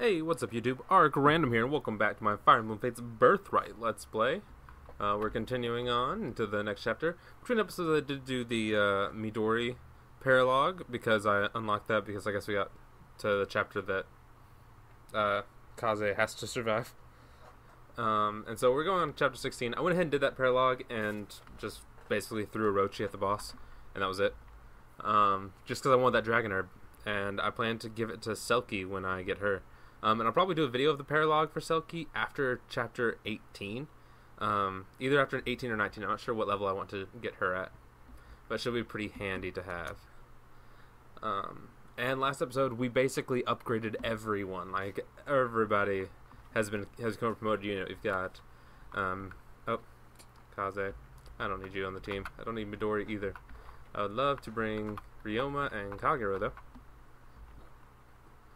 Hey, what's up YouTube? Arc Random here, and welcome back to my Fire Emblem Fates Birthright Let's Play. We're continuing on into the next chapter. Between episodes I did do the Midori paralogue, because I unlocked that, because I guess we got to the chapter that Kaze has to survive. And so we're going on to chapter 16. I went ahead and did that paralogue, and just basically threw Orochi at the boss, and that was it. Just because I wanted that Dragon Herb, and I plan to give it to Selkie when I get her. And I'll probably do a video of the paralogue for Selkie after chapter 18. Either after 18 or 19. I'm not sure what level I want to get her at. But she'll be pretty handy to have. And last episode, we basically upgraded everyone. Like, everybody has come promoted. You know, you've got... oh, Kaze. I don't need you on the team. I don't need Midori either. I would love to bring Ryoma and Kagero, though.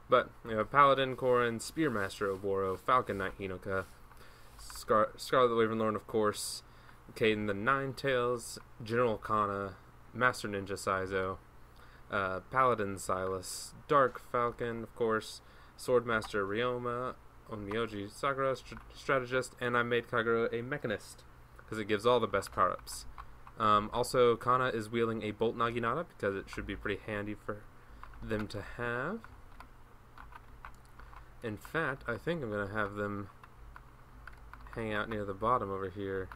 But we have Paladin, Corrin, Spearmaster, Oboro, Falcon Knight, Hinoka, Scarlet Wavenlorn, of course, Caden the Ninetales, General Kana, Master Ninja Saizo, Paladin Silas, Dark Falcon, of course, Swordmaster Ryoma, Onmyoji Sakura, Strategist, and I made Kagura a Mechanist, because it gives all the best power-ups. Also, Kana is wielding a Bolt Naginata, because it should be pretty handy for them to have. In fact, I think I'm going to have them hang out near the bottom over here.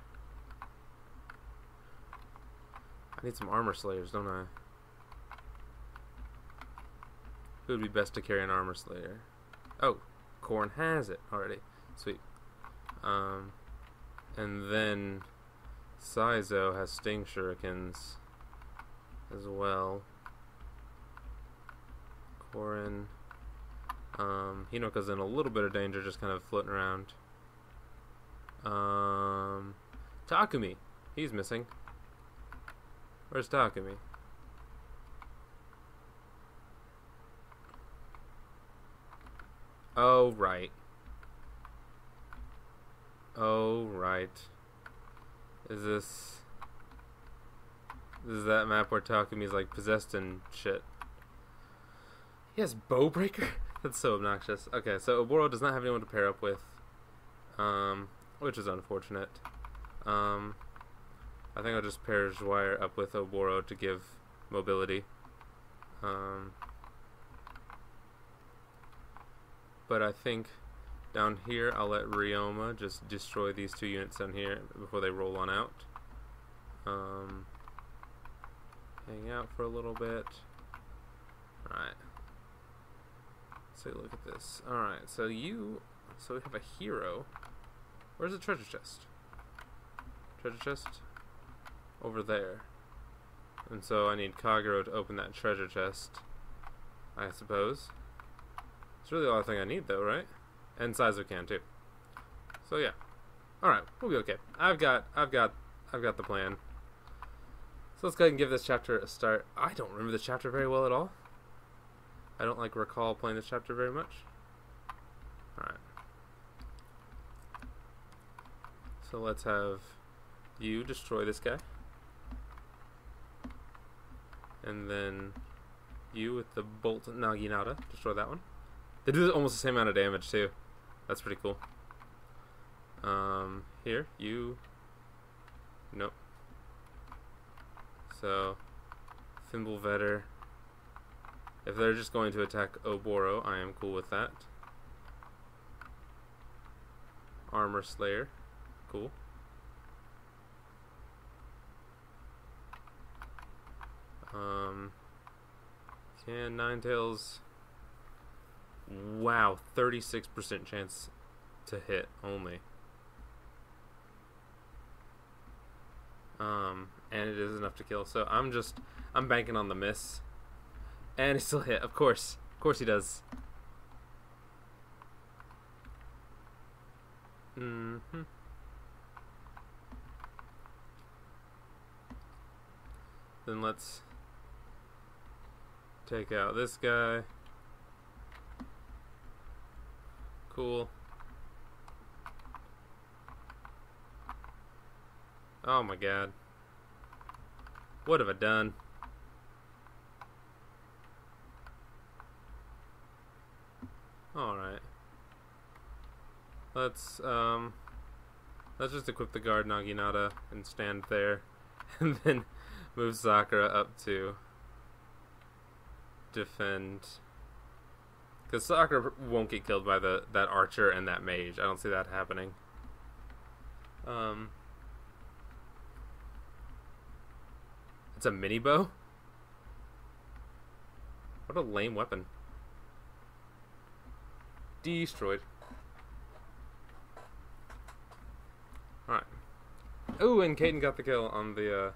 I need some armor slayers, don't I? It would be best to carry an armor slayer. Oh, Corrin has it already. Sweet. And then Saizo has Sting Shurikens as well. Corrin... Hinoka's in a little bit of danger, just kind of floating around. Takumi, he's missing. Where's Takumi? Oh right. Oh right. This is that map where Takumi's like possessed and shit? He has Bowbreaker? That's so obnoxious. Okay, so Oboro does not have anyone to pair up with, which is unfortunate. I think I'll just pair Dwyer up with Oboro to give mobility. But I think down here I'll let Ryoma just destroy these two units down here before they roll on out. Hang out for a little bit. Alright. Let's take a look at this. Alright, so we have a hero. Where's the treasure chest? Treasure chest? Over there. And so I need Kagero to open that treasure chest, I suppose. It's really the only thing I need though, right? And Saizo can too. So yeah. Alright, we'll be okay. I've got the plan. So let's go ahead and give this chapter a start. I don't remember this chapter very well at all. I don't recall playing this chapter very much. Alright. So let's have you destroy this guy. And then you with the Bolt Naginata destroy that one. They do almost the same amount of damage too. That's pretty cool. Here, you. Nope. So Thimblevetter. If they're just going to attack Oboro, I am cool with that. Armor Slayer. Cool. Can Ninetales... Wow, 36% chance to hit only. And it is enough to kill, so I'm banking on the miss. And he still hit, of course. Of course he does. Mm-hmm. Then let's take out this guy. Cool. Oh my god. What have I done? Alright. Let's just equip the guard Naginata and stand there, and then move Sakura up to defend. Because Sakura won't get killed by that archer and that mage. I don't see that happening. It's a mini bow? What a lame weapon. Destroyed. Alright. Ooh, and Caden got the kill on the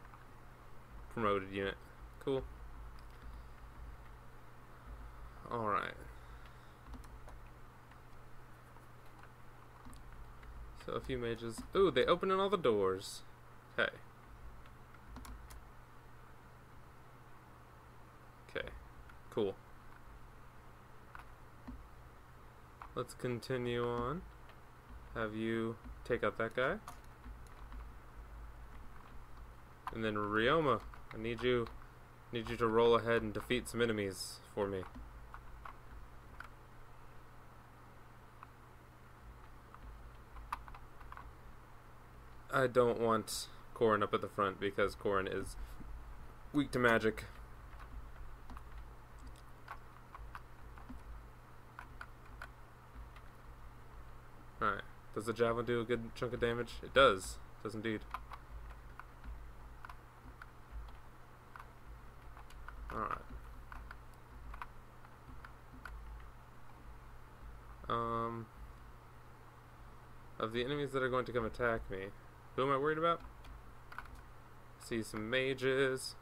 promoted unit. Cool. Alright. So a few mages. Ooh, they opening all the doors. Okay. Okay. Cool. Let's continue on. Have you take out that guy. And then Ryoma, I need you to roll ahead and defeat some enemies for me. I don't want Corrin up at the front because Corrin is weak to magic. Alright. Does the javelin do a good chunk of damage? It does. It does indeed. Alright. Of the enemies that are going to come attack me, who am I worried about? See some mages.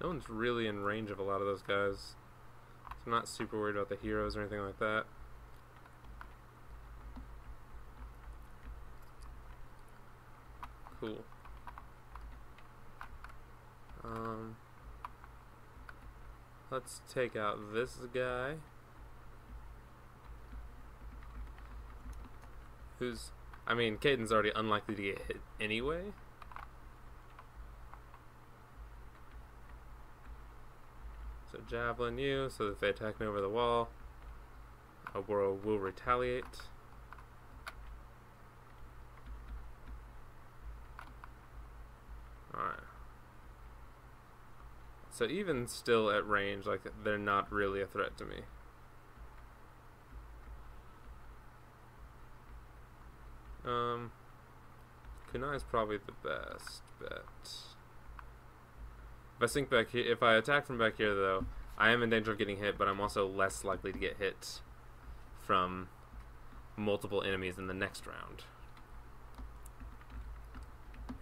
No one's really in range of a lot of those guys. So I'm not super worried about the heroes or anything like that. Cool. Let's take out this guy. Who's... I mean, Caden's already unlikely to get hit anyway. So javelin you, so if they attack me over the wall, Oboro will retaliate. Alright. So even still at range, like, they're not really a threat to me. Kunai is probably the best bet. If I sink back here, if I attack from back here though, I am in danger of getting hit, but I'm also less likely to get hit from multiple enemies in the next round.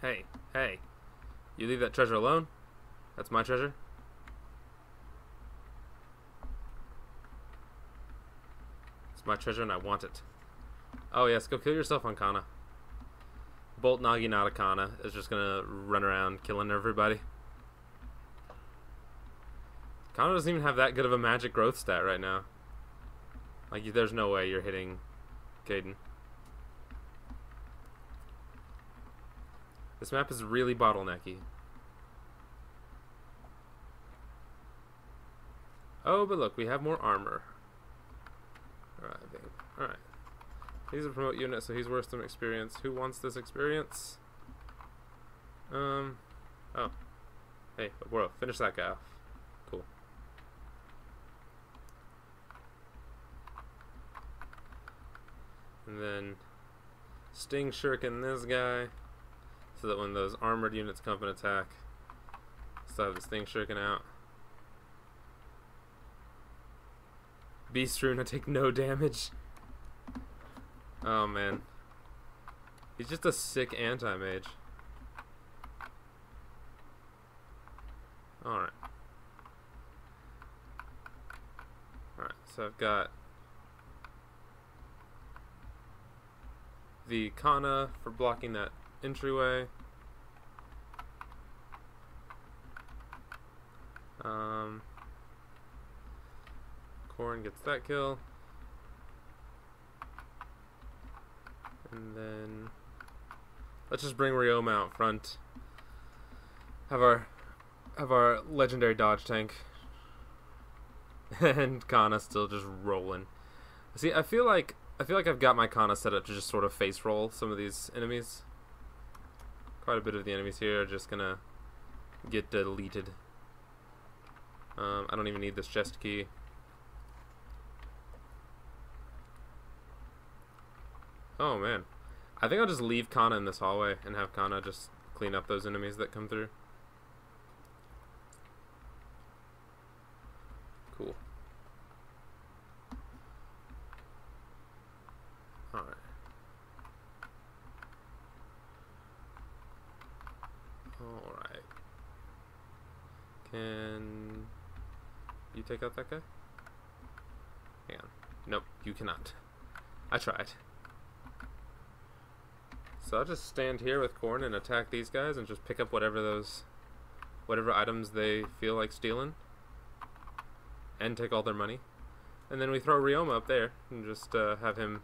Hey, hey, you leave that treasure alone? That's my treasure? It's my treasure and I want it. Oh yes, go kill yourself on Kana. Bolt Naginata Kana is just gonna run around killing everybody. Kana doesn't even have that good of a magic growth stat right now. Like, there's no way you're hitting Caden. This map is really bottlenecky. Oh, but look, we have more armor. Alright, babe. Alright. He's a promote unit, so he's worth some experience. Who wants this experience? Oh. Hey, Oboro, finish that guy off. Cool. And then Sting Shuriken this guy, so that when those armored units come and attack, still have the Sting Shuriken out. Beast Rune, I take no damage. Oh man, he's just a sick anti-mage. Alright. Alright, so I've got the Kana for blocking that entryway. Corrin gets that kill. And then let's just bring Ryoma out front. Have our legendary dodge tank. And Kana still just rolling. See, I feel like I've got my Kana set up to just sort of face roll some of these enemies. Quite a bit of the enemies here are just gonna get deleted. I don't even need this chest key. Oh man, I think I'll just leave Kana in this hallway and have Kana just clean up those enemies that come through. Cool. All right. All right. Can you take out that guy? Hang on. Nope, you cannot. I tried. So I'll just stand here with Corrin and attack these guys and just pick up whatever items they feel like stealing, and take all their money. And then we throw Ryoma up there and just have him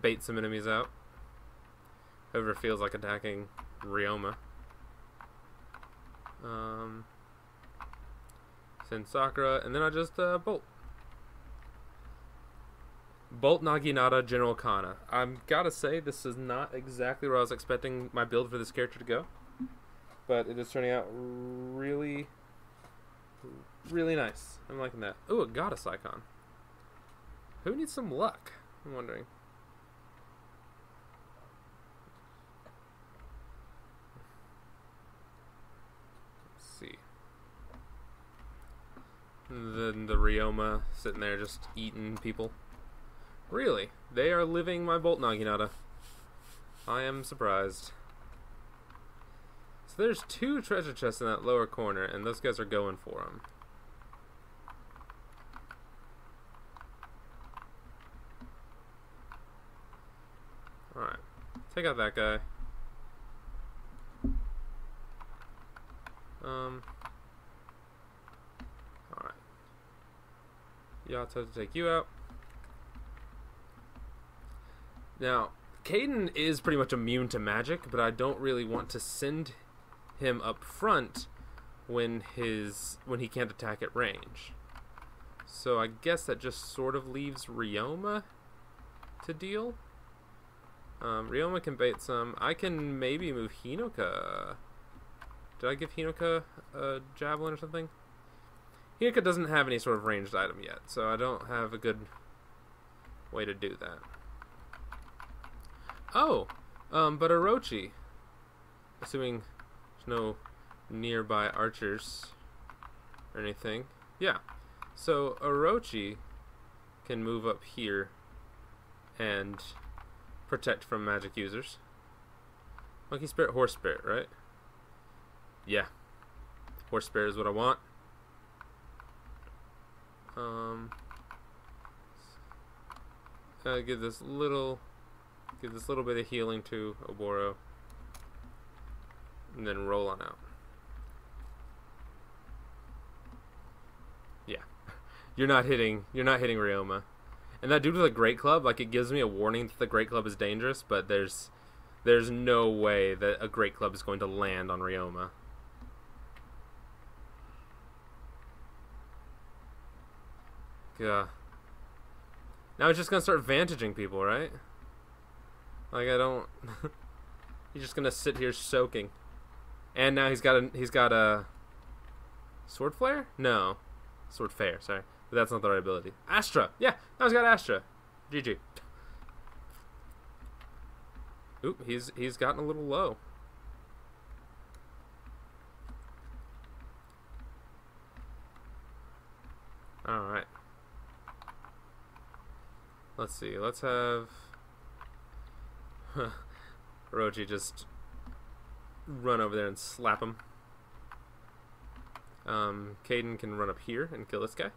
bait some enemies out. Whoever feels like attacking Ryoma. Send Sakura, and then I just bolt. Bolt Naginata, General Kana. I've got to say, this is not exactly where I was expecting my build for this character to go. But it is turning out really, really nice. I'm liking that. Ooh, a goddess icon. Who needs some luck? I'm wondering. Let's see. And then the Ryoma sitting there just eating people. Really? They are living my Bolt Naginata. I am surprised. So there's two treasure chests in that lower corner, and those guys are going for them. Alright. Take out that guy. Alright. Yato to take you out. Now, Caden is pretty much immune to magic, but I don't really want to send him up front when he can't attack at range. So I guess that just sort of leaves Ryoma to deal. Ryoma can bait some. I can maybe move Hinoka. Did I give Hinoka a javelin or something? Hinoka doesn't have any sort of ranged item yet, so I don't have a good way to do that. Oh, but Orochi, assuming there's no nearby archers or anything. Yeah, so Orochi can move up here and protect from magic users. Monkey spirit, horse spirit, right? Yeah, horse spirit is what I want. I'll give this little... give this little bit of healing to Oboro, and then roll on out. Yeah, you're not hitting Ryoma, and that dude with the great club, like, it gives me a warning that the great club is dangerous, but there's no way that a great club is going to land on Ryoma. Yeah. Now it's just gonna start vantaging people, right? Like, I don't. He's just gonna sit here soaking, and now he's got a sword flare. No, sword fair. Sorry, but that's not the right ability. Astra. Yeah, now he's got Astra. GG. Oop, he's gotten a little low. All right. Let's see. Let's have. Orochi just run over there and slap him. Caden can run up here and kill this guy.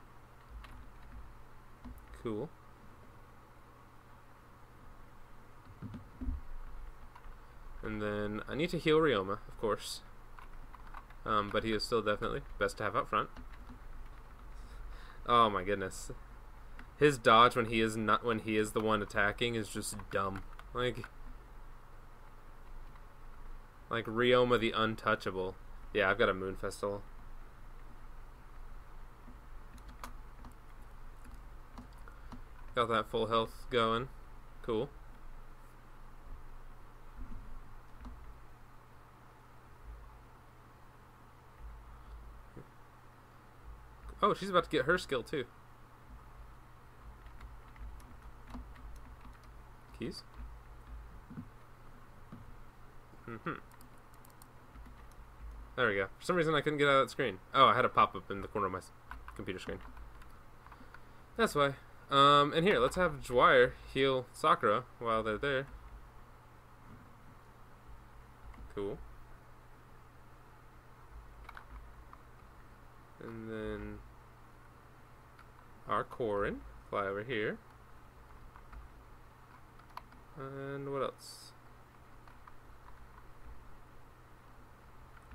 Cool. And then I need to heal Ryoma, of course. But he is still definitely best to have up front. Oh my goodness. His dodge when he is the one attacking is just dumb. Like Ryoma the Untouchable. Yeah, I've got a Moon Festival. Got that full health going. Cool. Oh, she's about to get her skill too. Keys? Mm-hmm. There we go. For some reason I couldn't get out of that screen. Oh, I had a pop-up in the corner of my computer screen. That's why. And here, let's have Dwyer heal Sakura while they're there. Cool. And then our Corrin, fly over here. And what else?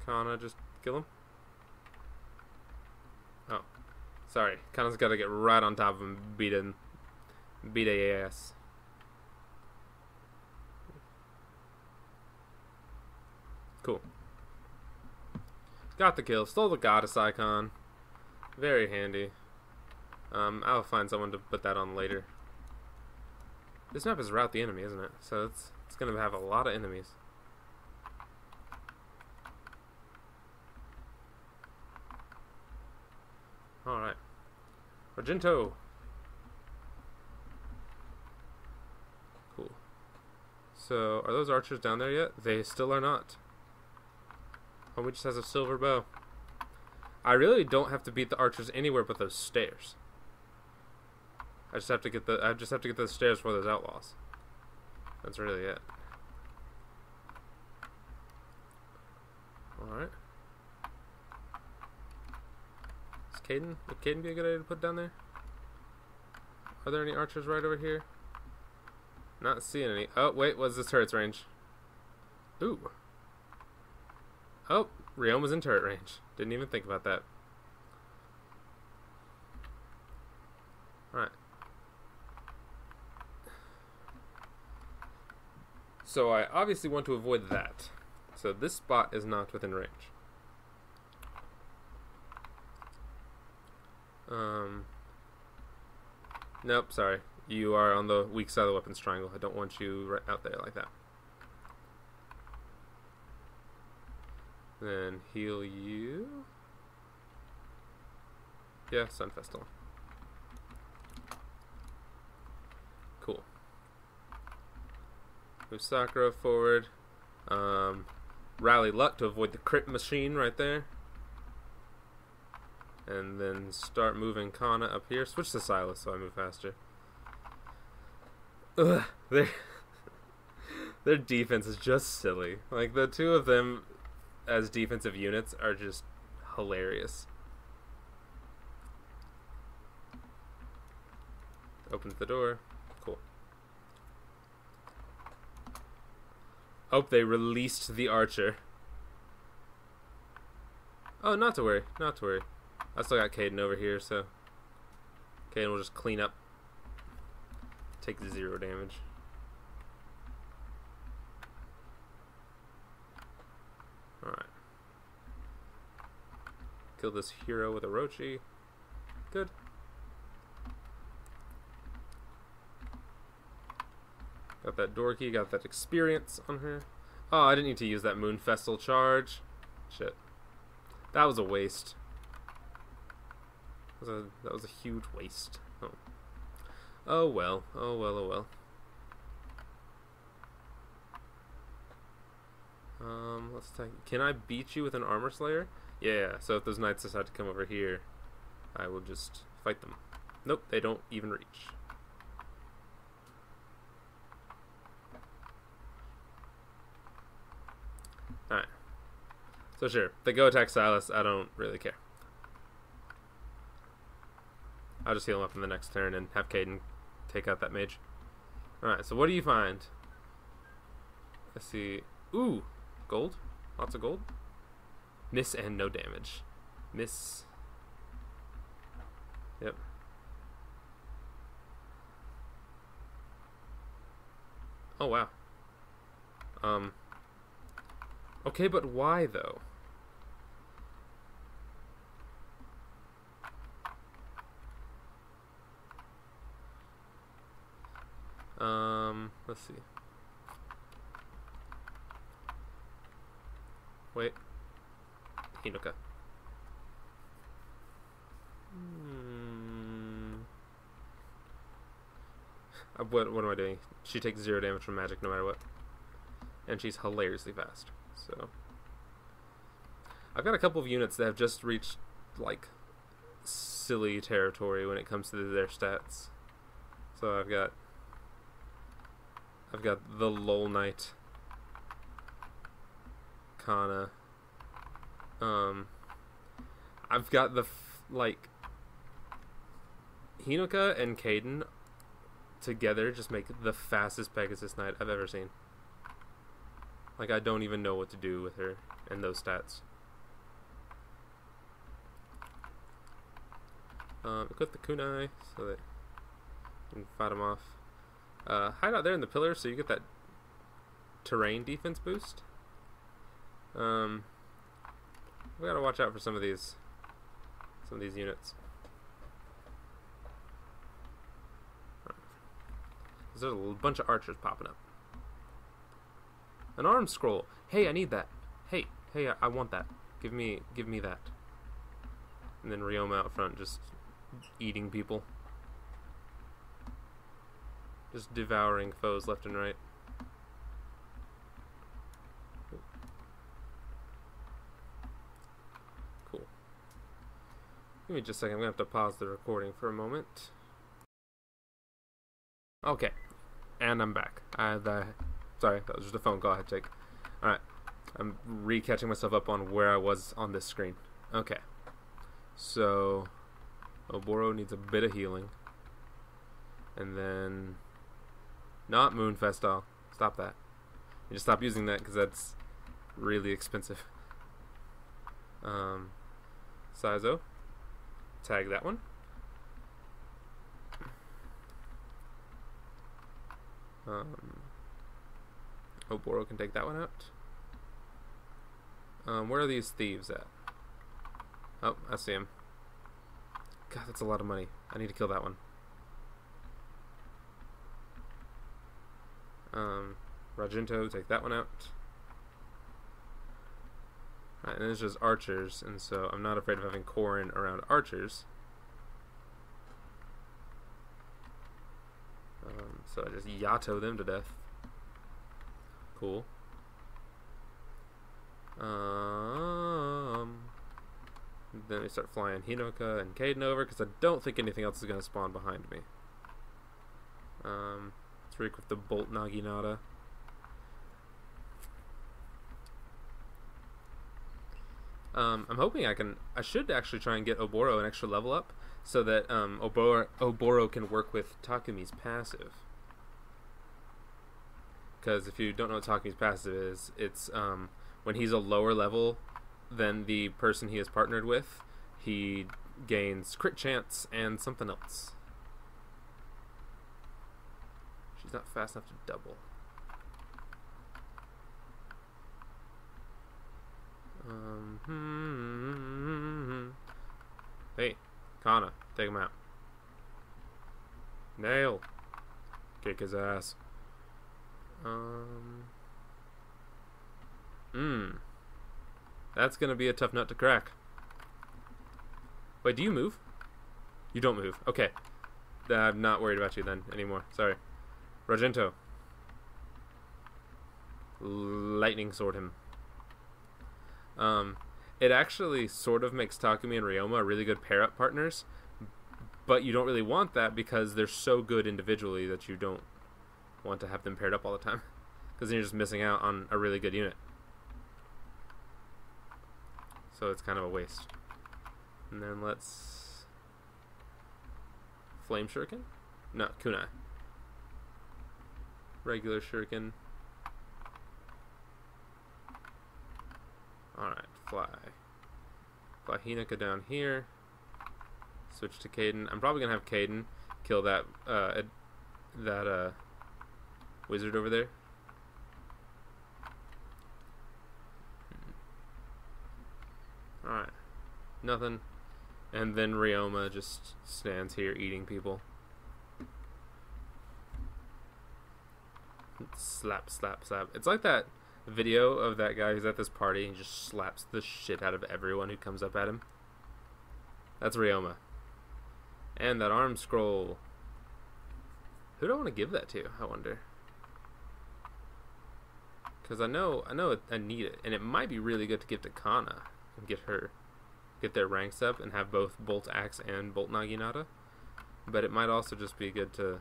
Kana, just kill him. Oh, sorry. Kana's got to get right on top of him, beat a ass. Cool. Got the kill. Stole the goddess icon. Very handy. I'll find someone to put that on later. This map is route the enemy, isn't it? So it's gonna have a lot of enemies. Alright. Rajinto! Cool. So, are those archers down there yet? They still are not. Oh, we just has a silver bow. I really don't have to beat the archers anywhere but those stairs. I just have to get those stairs for those outlaws. That's really it. All right. Is Caden? Would Caden be a good idea to put down there? Are there any archers right over here? Not seeing any. Oh wait, was this turret's range? Ooh. Oh, Ryoma's in turret range. Didn't even think about that. Alright. So I obviously want to avoid that. So this spot is not within range. Nope, sorry. You are on the weak side of the weapons triangle. I don't want you right out there like that. Then heal you. Yeah, Sun Festival. Cool. Move Sakura forward. Rally Luck to avoid the crit machine right there. And then start moving Kana up here. Switch to Silas so I move faster. Ugh, their defense is just silly. Like, the two of them as defensive units are just hilarious. Opens the door. Cool. Oh, they released the archer. Oh, not to worry. Not to worry. I still got Caden over here, so Caden will just clean up. Take 0 damage. Alright. Kill this hero with Orochi. Good. Got that door key, got that experience on her. Oh, I didn't need to use that Moon Festal charge. Shit. That was a waste. That was a huge waste. Oh. Oh well. Oh well, oh well. Let's take. Can I beat you with an armor slayer? Yeah. So if those knights decide to come over here, I will just fight them. Nope, they don't even reach. All right. So sure, they go attack Silas. I don't really care. I'll just heal him up in the next turn and have Caden take out that mage. All right. So what do you find? Let's see. Ooh. Gold, lots of gold. Miss and no damage. Miss. Yep. Oh wow. Okay, but why though? Let's see. Wait. Hinoka. What am I doing? She takes 0 damage from magic no matter what. And she's hilariously fast. So I've got a couple of units that have just reached, like, silly territory when it comes to their stats. So I've got the Lol Knight, Kana. I've got the like Hinoka and Caden together just make the fastest Pegasus Knight I've ever seen. Like, I don't even know what to do with her and those stats. Equip the kunai so that you can fight them off. Hide out there in the pillar so you get that terrain defense boost. We gotta watch out for some of these units. There's a bunch of archers popping up. An arm scroll. Hey, I need that. Hey, I want that. Give me that. And then Ryoma out front just eating people. Just devouring foes left and right. Cool. Give me just a second. I'm going to have to pause the recording for a moment. Okay. And I'm back. Sorry, that was just a phone call I had to take. Alright. I'm re-catching myself up on where I was on this screen. Okay. So Oboro needs a bit of healing. And then not Moonfest. I'll stop that. You just stop using that because that's really expensive. Saizo, tag that one. Oboro can take that one out. Where are these thieves at? Oh, I see him. God, that's a lot of money. I need to kill that one. Rajinto, take that one out. Alright, and then it's just archers, and so I'm not afraid of having Corrin around archers. So I just Yato them to death. Cool. Then we start flying Hinoka and Caden over because I don't think anything else is going to spawn behind me. Let's re-equip the Bolt Naginata. I'm hoping I should actually try and get Oboro an extra level up so that Oboro can work with Takumi's passive. Because if you don't know what Takumi's passive is, it's when he's a lower level than the person he is partnered with, he gains crit chance and something else. She's not fast enough to double. Hey, Kana, take him out. Nail. Kick his ass. That's gonna be a tough nut to crack. Wait, do you move? You don't move. Okay. I'm not worried about you then anymore. Sorry. Rajinto. Lightning sword him. It actually sort of makes Takumi and Ryoma really good pair-up partners, but you don't really want that because they're so good individually that you don't want to have them paired up all the time. Because then you're just missing out on a really good unit. So it's kind of a waste. And then let's flame shuriken? No, kunai. Regular shuriken. Alright, fly Hinoka down here. Switch to Caden. I'm probably gonna have Caden kill that that wizard over there. Alright. Nothing. And then Ryoma just stands here eating people. Slap, slap, slap. It's like that video of that guy who's at this party and just slaps the shit out of everyone who comes up at him. That's Ryoma. And that arm scroll. Who do I want to give that to, I wonder? Because I know I need it. And it might be really good to give to Kana and get their ranks up and have both Bolt Axe and Bolt Naginata. But it might also just be good to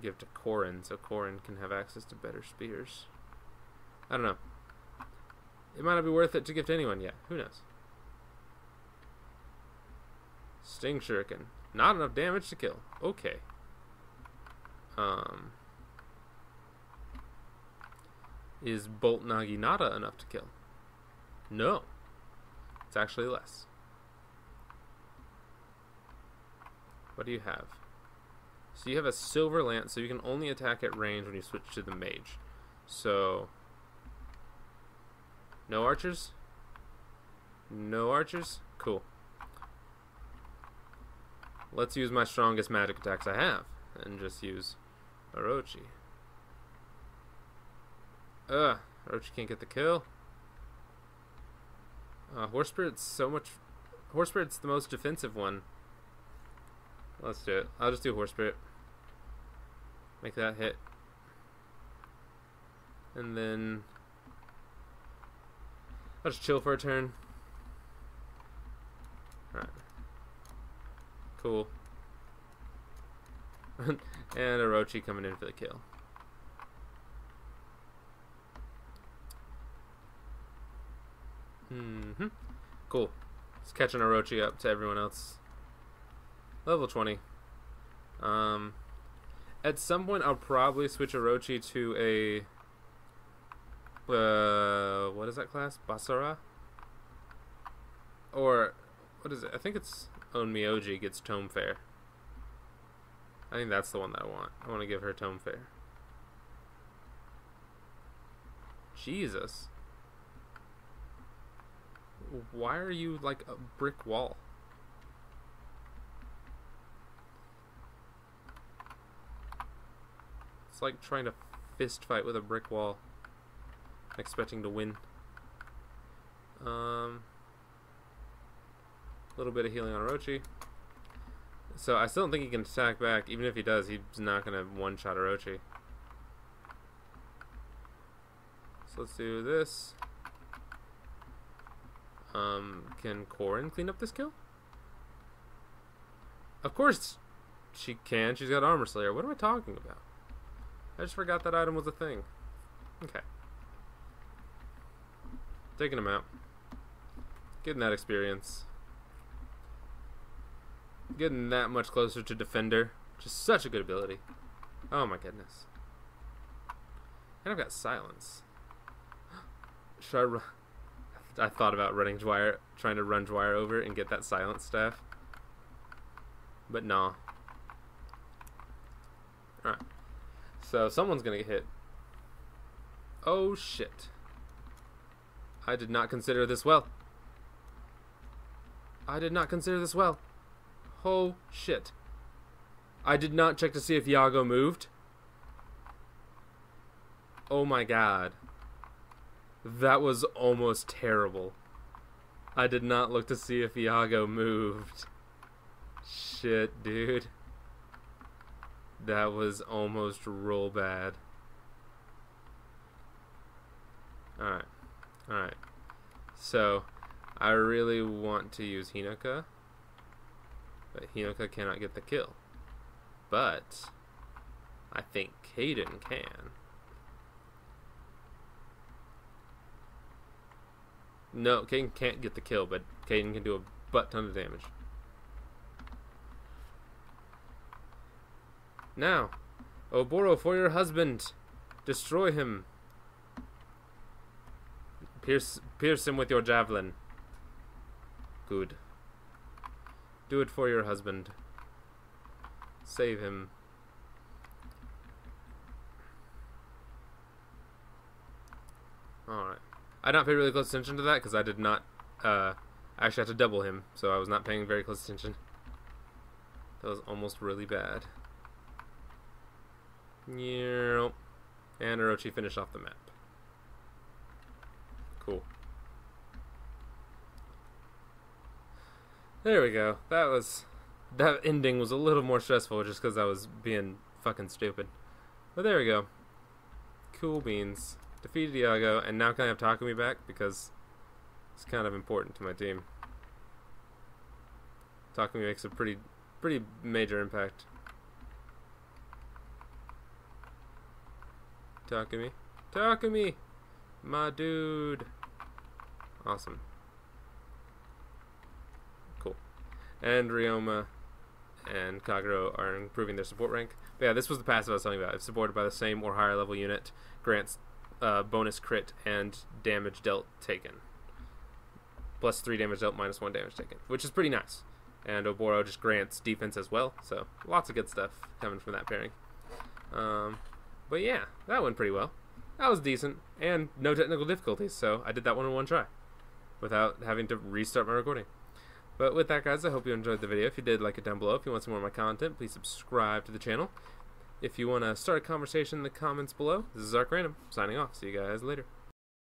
give to Corrin, so Corrin can have access to better spears. I don't know. It might not be worth it to give to anyone yet. Who knows? Sting Shuriken. Not enough damage to kill. Okay. Is Bolt Naginata enough to kill? No. It's actually less. What do you have? So you have a silver lance, so you can only attack at range when you switch to the mage. So no archers? No archers? Cool. Let's use my strongest magic attacks I have and just use Orochi. Ugh, Orochi can't get the kill. Horse Spirit's so much. Horse Spirit's the most defensive one. Let's do it. I'll just do Horse Spirit. Make that hit. And then I'll just chill for a turn. Alright. Cool. And Orochi coming in for the kill. Mm-hmm. Cool. It's catching Orochi up to everyone else. Level 20. At some point, I'll probably switch Orochi to a... what is that class? Basara? Or, what is it? I think it's Onmyoji gets Tome Fair. I think that's the one that I want. I want to give her Tome Fair. Jesus. Why are you like a brick wall? It's like trying to fist fight with a brick wall, expecting to win. A little bit of healing on Orochi. So I still don't think he can attack back. Even if he does, he's not gonna one-shot Orochi. So let's do this. Can Corrin clean up this kill? Of course she can. She's got Armor Slayer. What am I talking about? I just forgot that item was a thing. Okay. Taking him out. Getting that experience. Getting that much closer to Defender. Just such a good ability. Oh my goodness. And I've got Silence. Should I run? I thought about running Dwyer, trying to run Dwyer over and get that Silence Staff. But nah. Alright. So someone's gonna get hit. Oh shit. I did not consider this well. I did not consider this well. Oh shit. I did not check to see if Iago moved. Oh my god. That was almost terrible. I did not look to see if Iago moved. Shit, dude. That was almost real bad. Alright. Alright. So, I really want to use Hinoka. But Hinoka cannot get the kill. But I think Caden can. No, Caden can't get the kill, but Caden can do a butt-ton of damage. Now, Oboro, for your husband, destroy him. Pierce him with your javelin. Good. Do it for your husband. Save him. Alright. I did not pay really close attention to that because I did not actually have to double him, so I was not paying very close attention. That was almost really bad. And Orochi finished off the map. Cool. There we go. That ending was a little more stressful just because I was being fucking stupid. But there we go. Cool beans. Defeated Iago, and now can I have Takumi back? Because it's kind of important to my team. Takumi makes a pretty major impact. Takumi. Takumi! My dude! Awesome. Cool. And Ryoma and Kagero are improving their support rank. But yeah, this was the passive I was talking about. If supported by the same or higher level unit, grants bonus crit and damage dealt taken. Plus 3 damage dealt, minus 1 damage taken. Which is pretty nice. And Oboro just grants defense as well. So lots of good stuff coming from that pairing. But yeah, that went pretty well. That was decent, and no technical difficulties, so I did that one in one try without having to restart my recording. But with that, guys, I hope you enjoyed the video. If you did, like it down below. If you want some more of my content, please subscribe to the channel. If you want to start a conversation in the comments below, this is Arc Random, signing off. See you guys later.